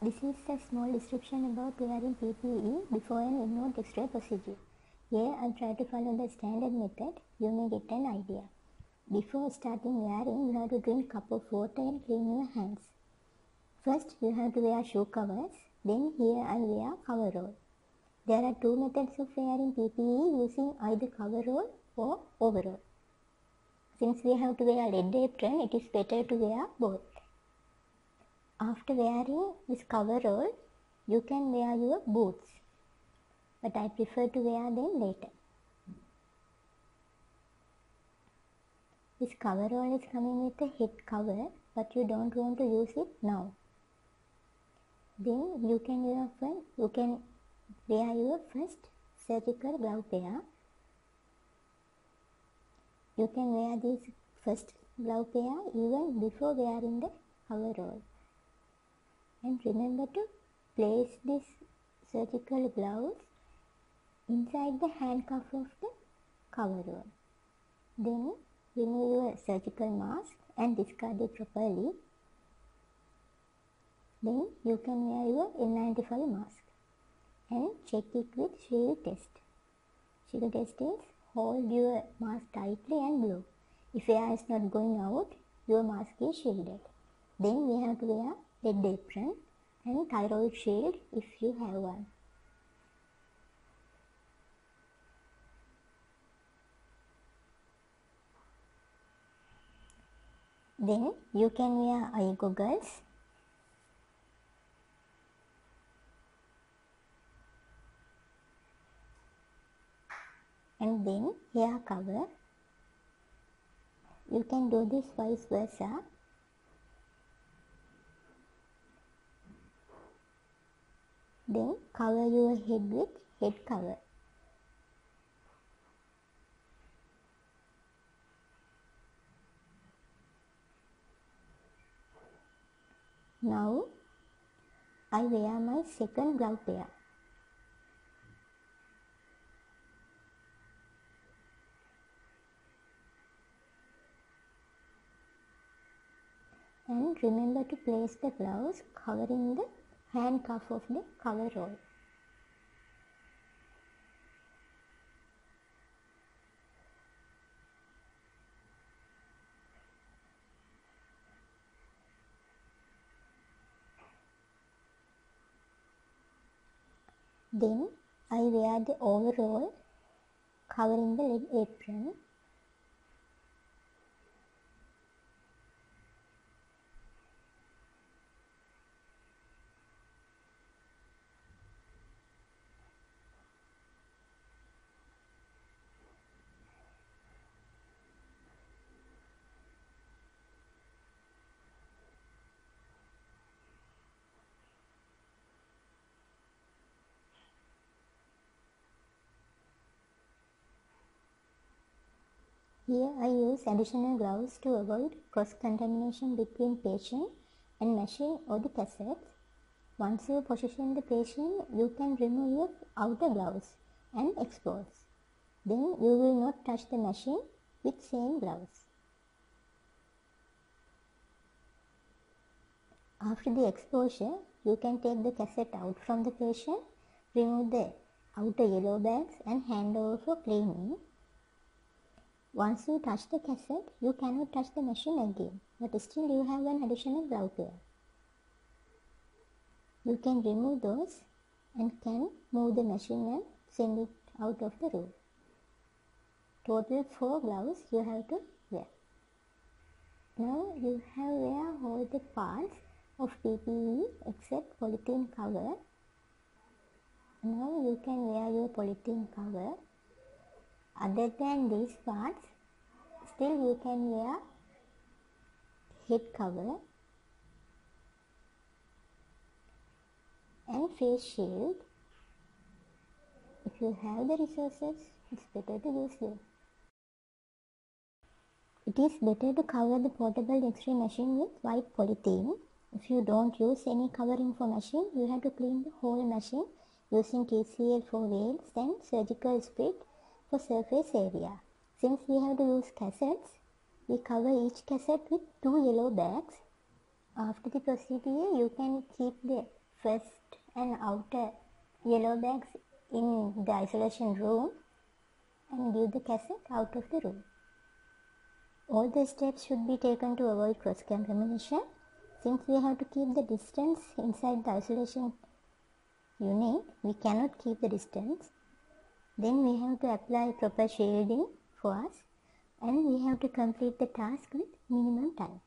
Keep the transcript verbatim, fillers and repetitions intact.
This is a small description about preparing P P E before an inward X-ray procedure. Here I try to follow the standard method. You may get an idea. Before starting wearing, you have to drink a cup of water and clean your hands. First, you have to wear shoe covers. Then here I wear coverall. There are two methods of wearing P P E using either coverall or overall. Since we have to wear lead apron, it is better to wear both. After wearing this coverall, you can wear your boots, but I prefer to wear them later. This coverall is coming with a head cover, but you don't want to use it now. Then you can wear first, you can wear your first surgical glove pair. You can wear this first glove pair even before wearing the coverall. And remember to place this surgical gloves inside the handcuff of the coverall. Then remove your surgical mask and discard it properly. Then you can wear your N ninety-five mask and check it with shield test. Shield test is hold your mask tightly and blow. If air is not going out, your mask is shielded. Then we have to wear lead apron and thyroid shield if you have one. Then you can wear eye goggles. And then hair cover. You can do this vice versa. Then cover your head with head cover. Now I wear my second glove pair. And remember to place the gloves covering the handcuff of the coverall. Then I wear the overall covering the lead apron. Here I use additional gloves to avoid cross-contamination between patient and machine or the cassette. Once you position the patient, you can remove your outer gloves and expose. Then you will not touch the machine with same gloves. After the exposure, you can take the cassette out from the patient, remove the outer yellow bands and hand over for cleaning. Once you touch the cassette, you cannot touch the machine again, but still you have an additional glove pair. You can remove those and can move the machine and send it out of the room. Total four gloves you have to wear. Now you have wear all the parts of P P E except polythene cover. Now you can wear your polythene cover. Other than these parts, still you can wear head cover and face shield. If you have the resources, it's better to use them. It is better to cover the portable X-ray machine with white polythene. If you don't use any covering for machine, you have to clean the whole machine using C C L four veils and surgical spit for surface area. Since we have to use cassettes, we cover each cassette with two yellow bags. After the procedure, you can keep the first and outer yellow bags in the isolation room and give the cassette out of the room. All the steps should be taken to avoid cross-contamination, since we have to keep the distance inside the isolation unit. We cannot keep the distance. Then we have to apply proper shielding for us, and we have to complete the task with minimum time.